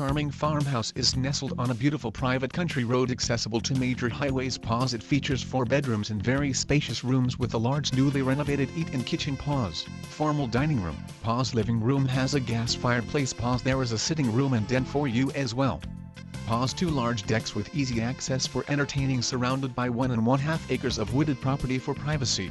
charming farmhouse is nestled on a beautiful private country road accessible to major highways. It features 4 bedrooms and very spacious rooms with a large newly renovated eat and kitchen. Formal dining room. Living room has a gas fireplace. There is a sitting room and den for you as well. Two large decks with easy access for entertaining, surrounded by 1.5 acres of wooded property for privacy.